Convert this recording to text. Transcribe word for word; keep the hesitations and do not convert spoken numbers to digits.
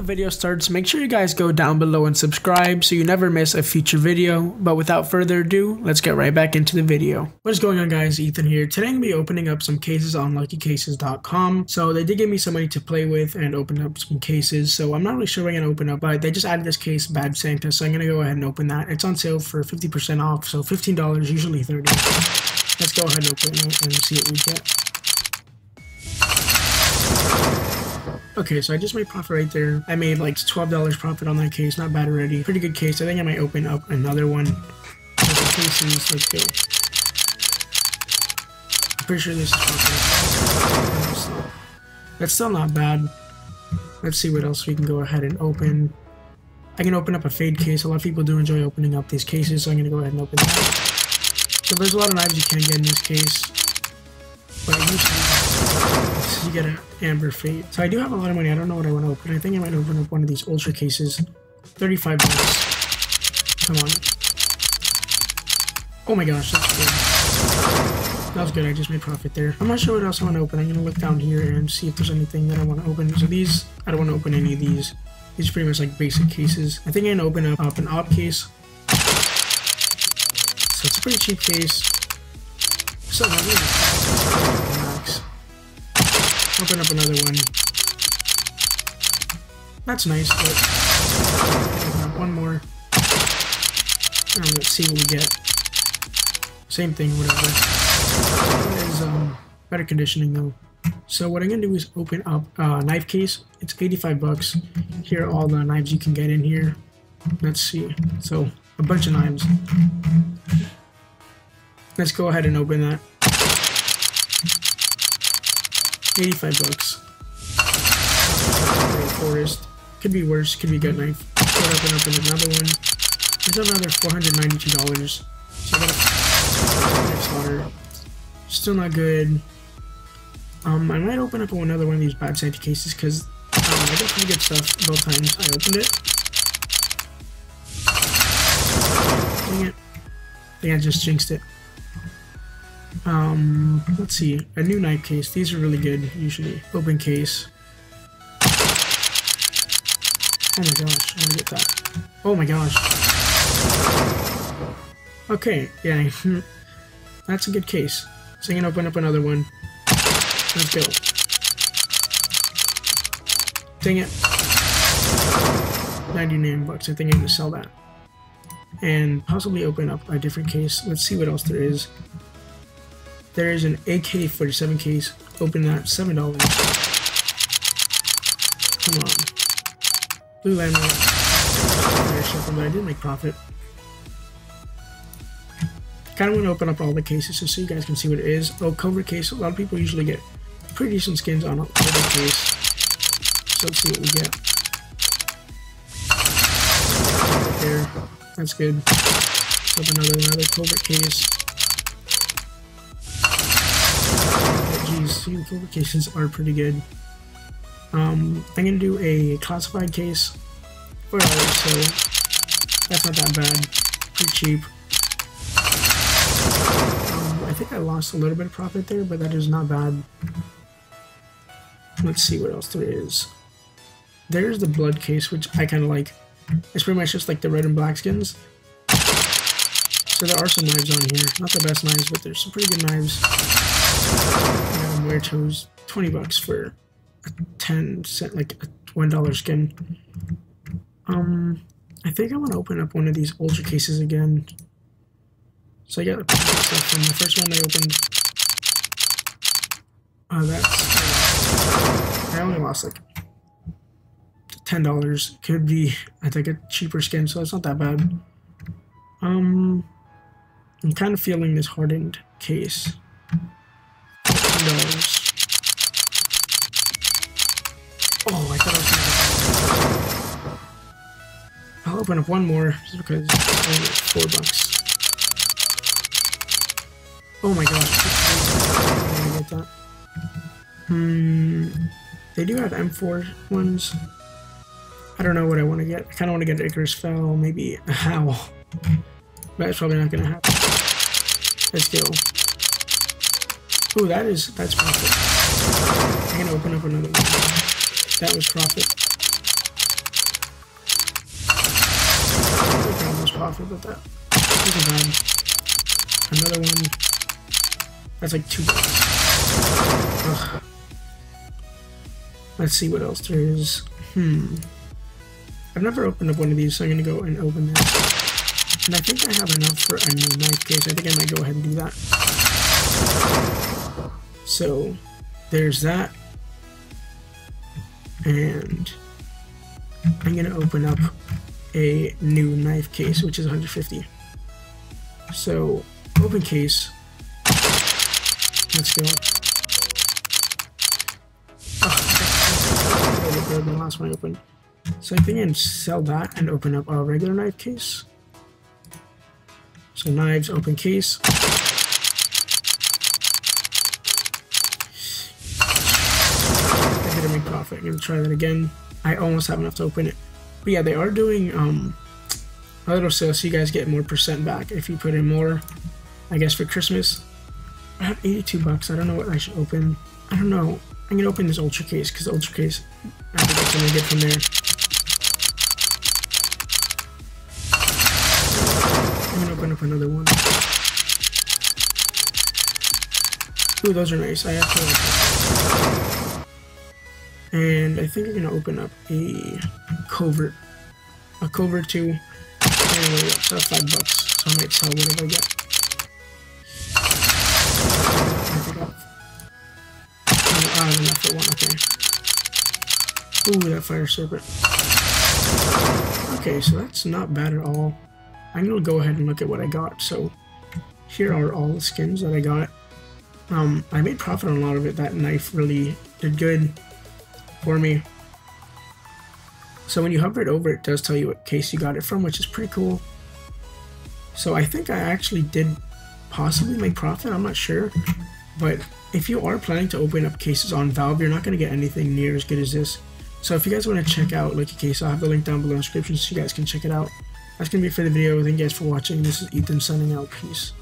the video starts, make sure you guys go down below and subscribe so you never miss a future video. But without further ado, let's get right back into the video. What is going on, guys? Ethan here. Today I'm going to be opening up some cases on lucky cases dot com. So they did give me some money to play with and open up some cases. So I'm not really sure what I'm going to open up, but they just added this case, Bad Santa. So I'm going to go ahead and open that. It's on sale for fifty percent off, so fifteen dollars, usually thirty dollars. Let's go ahead and open it and see what we get. Okay, so I just made profit right there. I made like twelve dollars profit on that case. Not bad already. Pretty good case. I think I might open up another one. Cases. Let's go. I'm pretty sure this is profit. That's still not bad. Let's see what else we can go ahead and open. I can open up a fade case. A lot of people do enjoy opening up these cases, so I'm going to go ahead and open that. So there's a lot of knives you can get in this case. But usually you get an amber fade. So I do have a lot of money. I don't know what I want to open. I think I might open up one of these ultra cases. thirty-five dollars. Come on. Oh my gosh, that's good. That was good. I just made profit there. I'm not sure what else I want to open. I'm going to look down here and see if there's anything that I want to open. So these, I don't want to open any of these. These are pretty much like basic cases. I think I'm going to open up, up an op case. So it's a pretty cheap case. So nice. Open up another one. That's nice, but open up one more. And let's see what we get. Same thing, whatever. Is, um, better conditioning though. So what I'm gonna do is open up a uh, knife case. It's eighty-five bucks. Here are all the knives you can get in here. Let's see. So a bunch of knives. Let's go ahead and open that. eighty-five bucks. Forest. Could be worse. Could be good knife. Open up another one. There's another four hundred ninety-two dollars. So I got a knife slaughter. Still not good. Um, I might open up another one of these Bad Santa cases because um, I got pretty good stuff both times I opened it. Dang it. I think I just jinxed it. Um, let's see, a new knife case. These are really good usually. Open case. Oh my gosh, I'm gonna get that. Oh my gosh. Okay, yeah, that's a good case. So I'm gonna open up another one. Let's go. Dang it. ninety-nine bucks. I think I'm gonna sell that. And possibly open up a different case. Let's see what else there is. There is an A K forty-seven case. Open that, seven dollars. Come on. Blue landmark. But I did make profit. Kind of want to open up all the cases just so you guys can see what it is. Oh, cover case. A lot of people usually get pretty decent skins on a cover case. So let's see what we get. Right there. That's good. Open another, another cover case. The cold cases are pretty good. Um, I'm gonna do a classified case for hours, so that's not that bad. Pretty cheap. Um, I think I lost a little bit of profit there, but that is not bad. Let's see what else there is. There's the blood case, which I kind of like. It's pretty much just like the red and black skins. So there are some knives on here. Not the best knives, but there's some pretty good knives. Um, where chose twenty bucks for a ten cent, like a one dollar skin. Um, I think I want to open up one of these ultra cases again. So I got a bunch of stuff from the first one I opened. Uh, that's, I only lost like ten dollars. Could be, I think, a cheaper skin, so it's not that bad. Um, I'm kind of feeling this hardened case. Dollars. Oh, I thought I was gonna I'll open up one more just because it's only four bucks. Oh my gosh. I get that. Hmm. They do have M four ones. I don't know what I want to get. I kind of want to get an Icarus Fell, maybe a Howl. That's probably not gonna happen. Let's go. Ooh, that is, that's profit. I'm gonna open up another one. That was profit. possible with that. Another one. That's like two. Ugh. Let's see what else there is. Hmm. I've never opened up one of these, so I'm gonna go and open this. And I think I have enough for a new knife case. I think I might go ahead and do that. So, there's that. And I'm gonna open up a new knife case, which is one hundred fifty. So, open case. Let's go. Oh, okay. The last one I opened. So I think I can sell that and open up a regular knife case. So knives, open case. I didn't make profit. I'm gonna try that again. I almost have enough to open it. But yeah, they are doing um a little sale, so you guys get more percent back if you put in more. I guess for Christmas. I have eighty-two bucks. I don't know what I should open. I don't know. I'm gonna open this ultra case because the ultra case I think that's gonna get from there. Open up another one. Ooh, those are nice. I have to. And I think I'm gonna open up a covert. A covert two. Anyway, it's about five bucks. So I might sell whatever I get. I have enough for one. Okay. Ooh, that fire serpent. Okay, so that's not bad at all. I'm gonna go ahead and look at what I got. So here are all the skins that I got. Um, I made profit on a lot of it. That knife really did good for me. So when you hover it over, it does tell you what case you got it from, which is pretty cool. So I think I actually did possibly make profit. I'm not sure. But if you are planning to open up cases on Valve, you're not gonna get anything near as good as this. So if you guys wanna check out Lucky Case, I'll have the link down below in the description so you guys can check it out. That's going to be it for the video. Thank you guys for watching. This is Ethan signing out. Peace.